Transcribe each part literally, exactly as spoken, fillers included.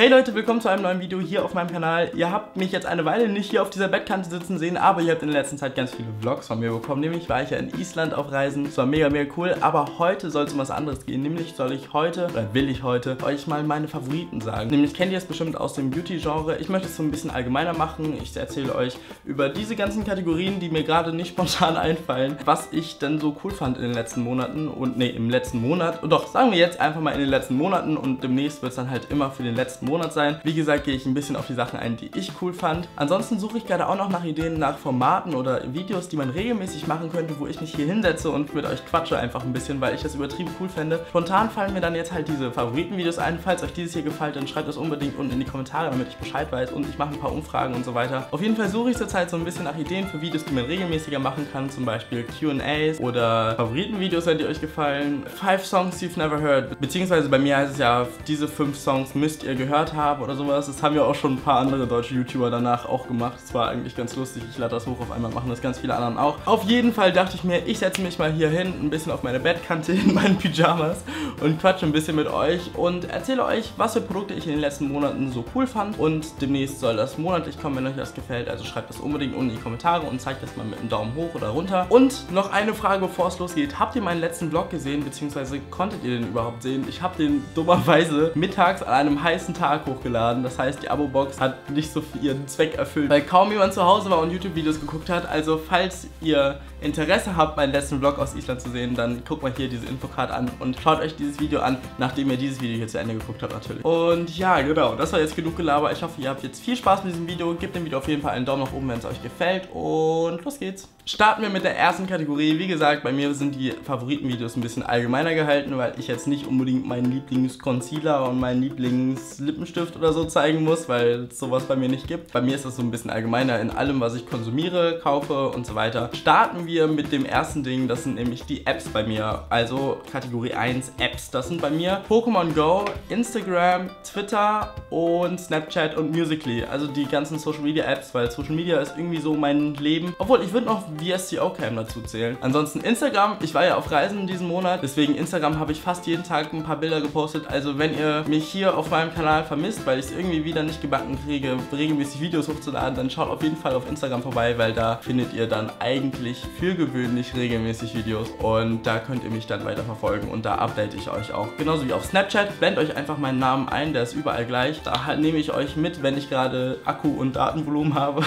Hey Leute, willkommen zu einem neuen Video hier auf meinem Kanal. Ihr habt mich jetzt eine Weile nicht hier auf dieser Bettkante sitzen sehen, aber ihr habt in der letzten Zeit ganz viele Vlogs von mir bekommen. Nämlich war ich ja in Island auf Reisen. Das war mega, mega cool, aber heute soll es um was anderes gehen. Nämlich soll ich heute, oder will ich heute, euch mal meine Favoriten sagen. Nämlich kennt ihr es bestimmt aus dem Beauty-Genre. Ich möchte es so ein bisschen allgemeiner machen. Ich erzähle euch über diese ganzen Kategorien, die mir gerade nicht spontan einfallen, was ich denn so cool fand in den letzten Monaten. Und nee, im letzten Monat. Und doch, sagen wir jetzt einfach mal in den letzten Monaten und demnächst wird es dann halt immer für den letzten Monat Monat sein. Wie gesagt, gehe ich ein bisschen auf die Sachen ein, die ich cool fand. Ansonsten suche ich gerade auch noch nach Ideen, nach Formaten oder Videos, die man regelmäßig machen könnte, wo ich mich hier hinsetze und mit euch quatsche einfach ein bisschen, weil ich das übertrieben cool fände. Spontan fallen mir dann jetzt halt diese Favoritenvideos ein. Falls euch dieses hier gefällt, dann schreibt das unbedingt unten in die Kommentare, damit ich Bescheid weiß und ich mache ein paar Umfragen und so weiter. Auf jeden Fall suche ich zurzeit so ein bisschen nach Ideen für Videos, die man regelmäßiger machen kann, zum Beispiel Q and A's oder Favoritenvideos, wenn die euch gefallen. Five Songs You've Never Heard, beziehungsweise bei mir heißt es ja, diese fünf Songs müsst ihr gehört habe oder sowas. Das haben ja auch schon ein paar andere deutsche YouTuber danach auch gemacht. Es war eigentlich ganz lustig. Ich lade das hoch, auf einmal machen das ganz viele anderen auch. Auf jeden Fall dachte ich mir, ich setze mich mal hier hin, ein bisschen auf meine Bettkante in meinen Pyjamas und quatsche ein bisschen mit euch und erzähle euch, was für Produkte ich in den letzten Monaten so cool fand. Und demnächst soll das monatlich kommen, wenn euch das gefällt. Also schreibt das unbedingt unten in die Kommentare und zeigt das mal mit einem Daumen hoch oder runter. Und noch eine Frage, bevor es losgeht. Habt ihr meinen letzten Vlog gesehen, beziehungsweise konntet ihr den überhaupt sehen? Ich habe den dummerweise mittags an einem heißen Tag Tag hochgeladen. Das heißt, die Abo-Box hat nicht so ihren Zweck erfüllt, weil kaum jemand zu Hause war und YouTube-Videos geguckt hat. Also, falls ihr Interesse habt, meinen letzten Vlog aus Island zu sehen, dann guckt mal hier diese Infocard an und schaut euch dieses Video an, nachdem ihr dieses Video hier zu Ende geguckt habt natürlich. Und ja, genau, das war jetzt genug Gelaber. Ich hoffe, ihr habt jetzt viel Spaß mit diesem Video. Gebt dem Video auf jeden Fall einen Daumen nach oben, wenn es euch gefällt. Und los geht's. Starten wir mit der ersten Kategorie. Wie gesagt, bei mir sind die Favoritenvideos ein bisschen allgemeiner gehalten, weil ich jetzt nicht unbedingt meinen Lieblings-Concealer und meinen Lieblings- Lippenstift oder so zeigen muss, weil es sowas bei mir nicht gibt. Bei mir ist das so ein bisschen allgemeiner in allem, was ich konsumiere, kaufe und so weiter. Starten wir mit dem ersten Ding, das sind nämlich die Apps bei mir. Also Kategorie eins Apps, das sind bei mir Pokémon Go, Instagram, Twitter und Snapchat und Musical.ly. Also die ganzen Social Media Apps, weil Social Media ist irgendwie so mein Leben. Obwohl, ich würde noch V S C O Cam dazu zählen. Ansonsten Instagram, ich war ja auf Reisen diesen Monat, deswegen Instagram habe ich fast jeden Tag ein paar Bilder gepostet. Also wenn ihr mich hier auf meinem Kanal vermisst, weil ich es irgendwie wieder nicht gebacken kriege, regelmäßig Videos hochzuladen, dann schaut auf jeden Fall auf Instagram vorbei, weil da findet ihr dann eigentlich für gewöhnlich regelmäßig Videos und da könnt ihr mich dann weiter verfolgen und da update ich euch auch. Genauso wie auf Snapchat, blendet euch einfach meinen Namen ein, der ist überall gleich. Da nehme ich euch mit, wenn ich gerade Akku und Datenvolumen habe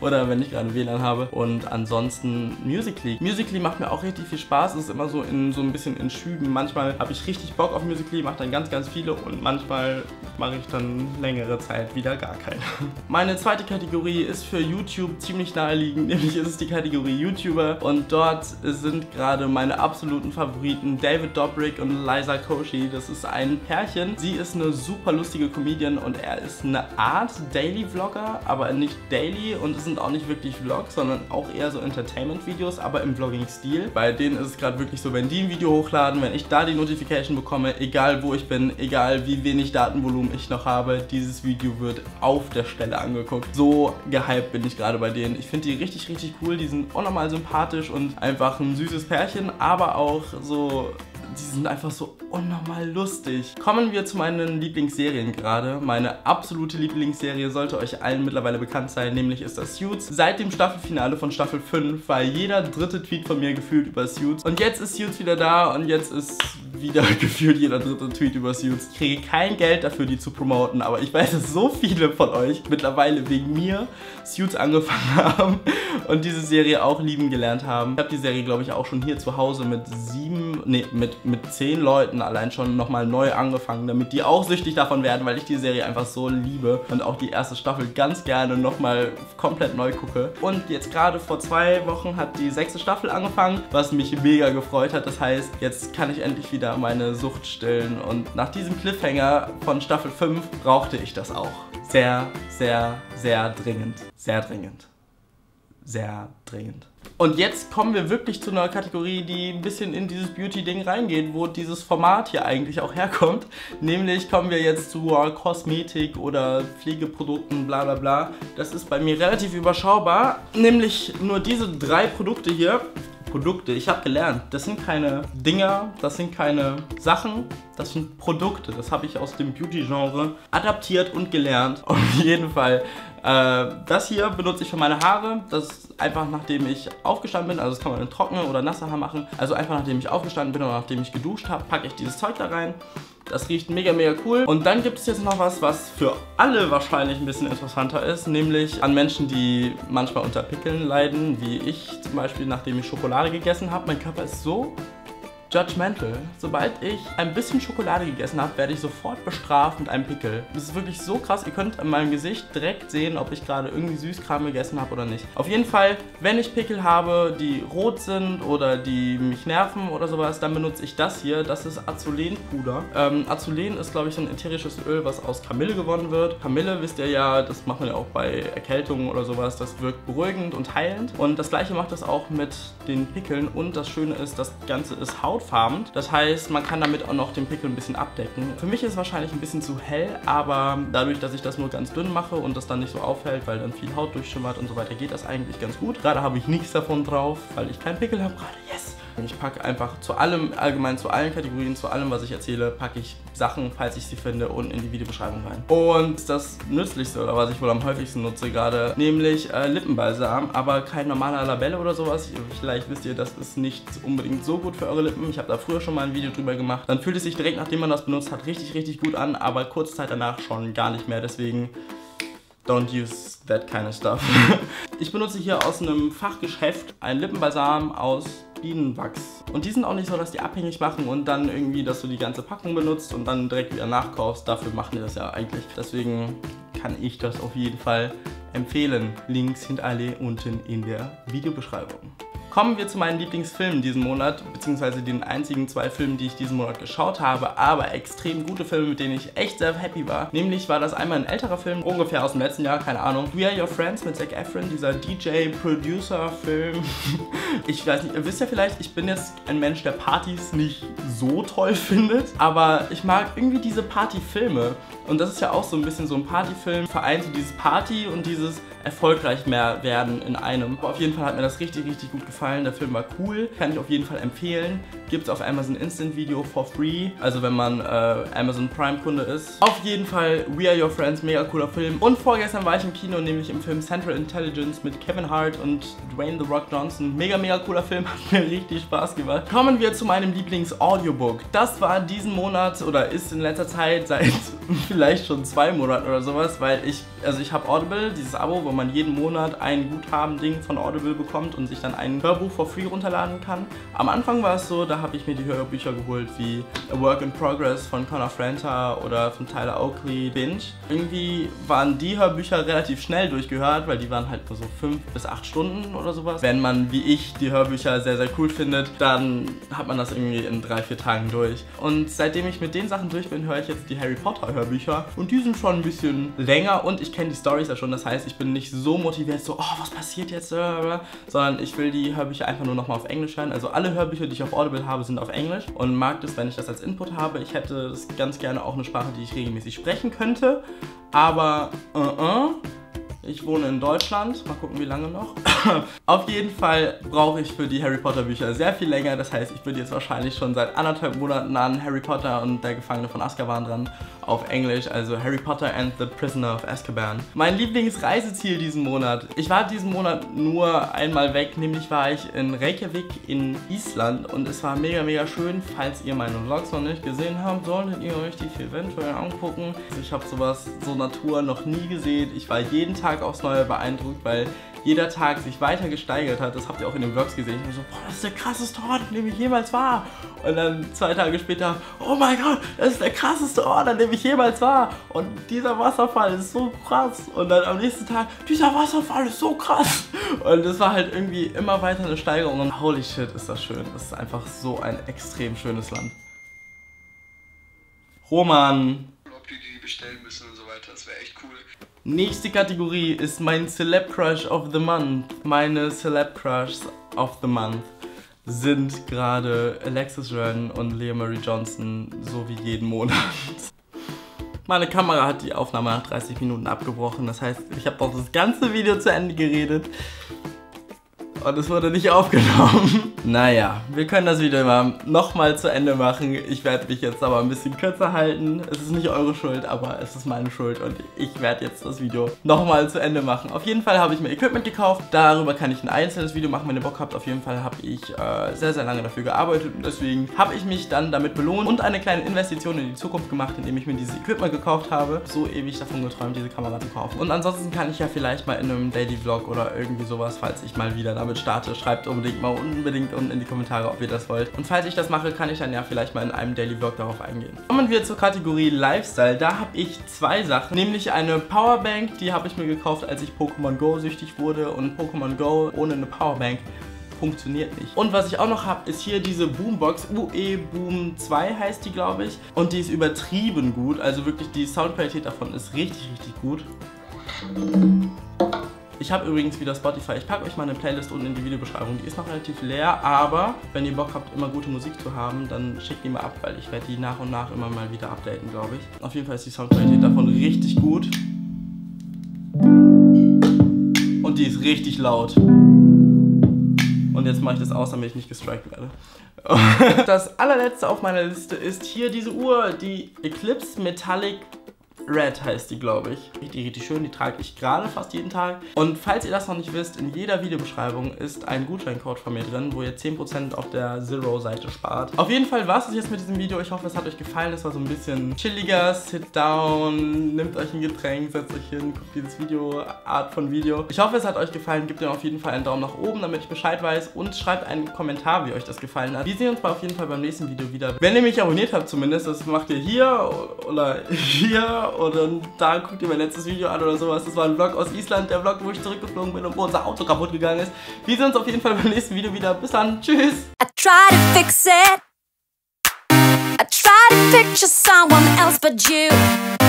oder wenn ich gerade W L A N habe. Und ansonsten Musical.ly. Musical.ly macht mir auch richtig viel Spaß, es ist immer so, in, so ein bisschen in Schüben. Manchmal habe ich richtig Bock auf Musical.ly, mache dann ganz, ganz viele und manchmal mache ich dann längere Zeit wieder gar keine. Meine zweite Kategorie ist für YouTube ziemlich naheliegend, nämlich ist es die Kategorie YouTuber und dort sind gerade meine absoluten Favoriten David Dobrik und Liza Koshi. Das ist ein Pärchen. Sie ist eine super lustige Comedian und er ist eine Art Daily Vlogger, aber nicht Daily und es sind auch nicht wirklich Vlogs, sondern auch eher so Entertainment-Videos, aber im Vlogging-Stil. Bei denen ist es gerade wirklich so, wenn die ein Video hochladen, wenn ich da die Notification bekomme, egal wo ich bin, egal wie wenig Datenvolumen ich noch habe, dieses Video wird auf der Stelle angeguckt. So gehypt bin ich gerade bei denen. Ich finde die richtig, richtig cool. Die sind unnormal sympathisch und einfach ein süßes Pärchen, aber auch so... Die sind einfach so unnormal lustig. Kommen wir zu meinen Lieblingsserien gerade. Meine absolute Lieblingsserie sollte euch allen mittlerweile bekannt sein, nämlich ist das Suits. Seit dem Staffelfinale von Staffel fünf war jeder dritte Tweet von mir gefühlt über Suits. Und jetzt ist Suits wieder da und jetzt ist wieder gefühlt jeder dritte Tweet über Suits. Ich kriege kein Geld dafür, die zu promoten, aber ich weiß, dass so viele von euch mittlerweile wegen mir Suits angefangen haben und diese Serie auch lieben gelernt haben. Ich habe die Serie, glaube ich, auch schon hier zu Hause mit sieben, nee, mit mit zehn Leuten allein schon nochmal neu angefangen, damit die auch süchtig davon werden, weil ich die Serie einfach so liebe und auch die erste Staffel ganz gerne nochmal komplett neu gucke. Und jetzt gerade vor zwei Wochen hat die sechste Staffel angefangen, was mich mega gefreut hat. Das heißt, jetzt kann ich endlich wieder meine Sucht stillen und nach diesem Cliffhanger von Staffel fünf brauchte ich das auch. Sehr, sehr, sehr dringend. Sehr dringend. Sehr dringend. Und jetzt kommen wir wirklich zu einer Kategorie, die ein bisschen in dieses Beauty-Ding reingeht, wo dieses Format hier eigentlich auch herkommt. Nämlich kommen wir jetzt zu Kosmetik oder Pflegeprodukten, bla bla bla. Das ist bei mir relativ überschaubar. Nämlich nur diese drei Produkte hier. Produkte. Ich habe gelernt, das sind keine Dinger, das sind keine Sachen, das sind Produkte. Das habe ich aus dem Beauty-Genre adaptiert und gelernt. Auf jeden Fall. Äh, das hier benutze ich für meine Haare. Das ist einfach, nachdem ich aufgestanden bin. Also das kann man in trockene oder nasse Haare machen. Also einfach, nachdem ich aufgestanden bin oder nachdem ich geduscht habe, packe ich dieses Zeug da rein. Das riecht mega, mega cool. Und dann gibt es jetzt noch was, was für alle wahrscheinlich ein bisschen interessanter ist, nämlich an Menschen, die manchmal unter Pickeln leiden, wie ich zum Beispiel, nachdem ich Schokolade gegessen habe. Mein Körper ist so judgmental. Sobald ich ein bisschen Schokolade gegessen habe, werde ich sofort bestraft mit einem Pickel. Das ist wirklich so krass. Ihr könnt an meinem Gesicht direkt sehen, ob ich gerade irgendwie Süßkram gegessen habe oder nicht. Auf jeden Fall, wenn ich Pickel habe, die rot sind oder die mich nerven oder sowas, dann benutze ich das hier. Das ist Azulenpuder. Ähm, Azulen ist, glaube ich, so ein ätherisches Öl, was aus Kamille gewonnen wird. Kamille, wisst ihr ja, das macht man ja auch bei Erkältungen oder sowas. Das wirkt beruhigend und heilend. Und das Gleiche macht das auch mit den Pickeln. Und das Schöne ist, das Ganze ist Haut. Das heißt, man kann damit auch noch den Pickel ein bisschen abdecken. Für mich ist es wahrscheinlich ein bisschen zu hell, aber dadurch, dass ich das nur ganz dünn mache und das dann nicht so auffällt, weil dann viel Haut durchschimmert und so weiter, geht das eigentlich ganz gut. Gerade habe ich nichts davon drauf, weil ich keinen Pickel habe gerade. Yes! Ich packe einfach zu allem, allgemein zu allen Kategorien, zu allem, was ich erzähle, packe ich Sachen, falls ich sie finde, unten in die Videobeschreibung rein. Und das Nützlichste, oder was ich wohl am häufigsten nutze gerade, nämlich äh, Lippenbalsam, aber kein normaler Labelle oder sowas. Vielleicht wisst ihr, das ist nicht unbedingt so gut für eure Lippen. Ich habe da früher schon mal ein Video drüber gemacht. Dann fühlt es sich direkt, nachdem man das benutzt hat, richtig, richtig gut an, aber kurze Zeit danach schon gar nicht mehr. Deswegen... don't use that kind of stuff. Ich benutze hier aus einem Fachgeschäft einen Lippenbalsam aus Bienenwachs. Und die sind auch nicht so, dass die abhängig machen und dann irgendwie, dass du die ganze Packung benutzt und dann direkt wieder nachkaufst. Dafür machen die das ja eigentlich. Deswegen kann ich das auf jeden Fall empfehlen. Links sind alle unten in der Videobeschreibung. Kommen wir zu meinen Lieblingsfilmen diesen Monat, beziehungsweise den einzigen zwei Filmen, die ich diesen Monat geschaut habe, aber extrem gute Filme, mit denen ich echt sehr happy war. Nämlich war das einmal ein älterer Film, ungefähr aus dem letzten Jahr, keine Ahnung. We Are Your Friends mit Zac Efron, dieser D J-Producer-Film. Ich weiß nicht, ihr wisst ja vielleicht, ich bin jetzt ein Mensch, der Partys nicht so toll findet, aber ich mag irgendwie diese Partyfilme. Und das ist ja auch so ein bisschen so ein Partyfilm, vereint so dieses Party und dieses erfolgreich mehr werden in einem. Aber auf jeden Fall hat mir das richtig, richtig gut gefallen. Der Film war cool, kann ich auf jeden Fall empfehlen. Gibt es auf Amazon Instant Video for free, also wenn man äh, Amazon Prime Kunde ist. Auf jeden Fall We Are Your Friends, mega cooler Film. Und vorgestern war ich im Kino, nämlich im Film Central Intelligence mit Kevin Hart und Dwayne The Rock Johnson. Mega, mega cooler Film, hat mir richtig Spaß gemacht. Kommen wir zu meinem Lieblings-Audiobook. Das war diesen Monat oder ist in letzter Zeit seit vielleicht schon zwei Monaten oder sowas, weil ich, also ich habe Audible, dieses Abo, wo man jeden Monat ein Guthaben-Ding von Audible bekommt und sich dann einen Hörbuch for free runterladen kann. Am Anfang war es so, da habe ich mir die Hörbücher geholt wie A Work in Progress von Connor Franta oder von Tyler Oakley, Binge. Irgendwie waren die Hörbücher relativ schnell durchgehört, weil die waren halt nur so fünf bis acht Stunden oder sowas. Wenn man, wie ich, die Hörbücher sehr, sehr cool findet, dann hat man das irgendwie in drei, vier Tagen durch. Und seitdem ich mit den Sachen durch bin, höre ich jetzt die Harry Potter Hörbücher und die sind schon ein bisschen länger und ich kenne die Storys ja schon, das heißt, ich bin nicht so motiviert, so, oh, was passiert jetzt, sondern ich will die Hörbücher einfach nur nochmal auf Englisch hören. Also alle Hörbücher, die ich auf Audible habe, sind auf Englisch und mag das, wenn ich das als Input habe. Ich hätte das ganz gerne auch eine Sprache, die ich regelmäßig sprechen könnte, aber uh -uh. Ich wohne in Deutschland, mal gucken wie lange noch. Auf jeden Fall brauche ich für die Harry Potter Bücher sehr viel länger, das heißt, ich bin jetzt wahrscheinlich schon seit anderthalb Monaten an Harry Potter und der Gefangene von Azkaban dran, auf Englisch, also Harry Potter and the Prisoner of Azkaban. Mein Lieblingsreiseziel diesen Monat. Ich war diesen Monat nur einmal weg, nämlich war ich in Reykjavik in Island und es war mega, mega schön. Falls ihr meine Vlogs noch nicht gesehen habt, solltet ihr euch die eventuell angucken. Also ich habe sowas, so Natur noch nie gesehen. Ich war jeden Tag aufs Neue beeindruckt, weil jeder Tag sich weiter gesteigert hat. Das habt ihr auch in den Vlogs gesehen. Ich war so, boah, das ist der krasseste Ort, an dem ich jemals war. Und dann zwei Tage später, oh mein Gott, das ist der krasseste Ort, an dem ich jemals war. Und dieser Wasserfall ist so krass. Und dann am nächsten Tag, dieser Wasserfall ist so krass. Und es war halt irgendwie immer weiter eine Steigerung. Und holy shit, ist das schön. Das ist einfach so ein extrem schönes Land. Roman. Ob die die bestellen müssen und so weiter, das wäre echt cool. Nächste Kategorie ist mein Celeb Crush of the Month. Meine Celeb Crushs of the Month sind gerade Alexis Ren und Lea Marie Johnson, so wie jeden Monat. Meine Kamera hat die Aufnahme nach dreißig Minuten abgebrochen, das heißt, ich habe auch das ganze Video zu Ende geredet. Und es wurde nicht aufgenommen. Naja, wir können das Video mal nochmal zu Ende machen. Ich werde mich jetzt aber ein bisschen kürzer halten. Es ist nicht eure Schuld, aber es ist meine Schuld. Und ich werde jetzt das Video nochmal zu Ende machen. Auf jeden Fall habe ich mir Equipment gekauft. Darüber kann ich ein einzelnes Video machen, wenn ihr Bock habt. Auf jeden Fall habe ich äh, sehr, sehr lange dafür gearbeitet. Und deswegen habe ich mich dann damit belohnt und eine kleine Investition in die Zukunft gemacht, indem ich mir dieses Equipment gekauft habe. So ewig davon geträumt, diese Kamera zu kaufen. Und ansonsten kann ich ja vielleicht mal in einem Daily Vlog oder irgendwie sowas, falls ich mal wieder damit starte, schreibt unbedingt mal unbedingt unten in die Kommentare, ob ihr das wollt. Und falls ich das mache, kann ich dann ja vielleicht mal in einem Daily Vlog darauf eingehen. Kommen wir zur Kategorie Lifestyle. Da habe ich zwei Sachen, nämlich eine Powerbank, die habe ich mir gekauft, als ich Pokémon Go süchtig wurde, und Pokémon Go ohne eine Powerbank funktioniert nicht. Und was ich auch noch habe, ist hier diese Boombox, U E Boom zwei heißt die, glaube ich, und die ist übertrieben gut, also wirklich die Soundqualität davon ist richtig, richtig gut. Ich habe übrigens wieder Spotify. Ich packe euch mal eine Playlist unten in die Videobeschreibung. Die ist noch relativ leer, aber wenn ihr Bock habt, immer gute Musik zu haben, dann schickt die mal ab, weil ich werde die nach und nach immer mal wieder updaten, glaube ich. Auf jeden Fall ist die Soundqualität davon richtig gut. Und die ist richtig laut. Und jetzt mache ich das aus, damit ich nicht gestrikt werde. Das allerletzte auf meiner Liste ist hier diese Uhr, die Eclipse Metallic Red heißt die, glaube ich. Richtig, richtig schön, die trage ich gerade fast jeden Tag. Und falls ihr das noch nicht wisst, in jeder Videobeschreibung ist ein Gutscheincode von mir drin, wo ihr zehn Prozent auf der Zero-Seite spart. Auf jeden Fall war es das jetzt mit diesem Video. Ich hoffe, es hat euch gefallen. Es war so ein bisschen chilliger, sit down, nehmt euch ein Getränk, setzt euch hin, guckt dieses Video, Art von Video. Ich hoffe, es hat euch gefallen. Gebt mir auf jeden Fall einen Daumen nach oben, damit ich Bescheid weiß, und schreibt einen Kommentar, wie euch das gefallen hat. Wir sehen uns mal auf jeden Fall beim nächsten Video wieder. Wenn ihr mich abonniert habt zumindest, das macht ihr hier oder hier. Und dann da guckt ihr mein letztes Video an oder sowas. Das war ein Vlog aus Island, der Vlog, wo ich zurückgeflogen bin und wo unser Auto kaputt gegangen ist. Wir sehen uns auf jeden Fall beim nächsten Video wieder. Bis dann, tschüss! I try to fix it. I try to picture someone else but you.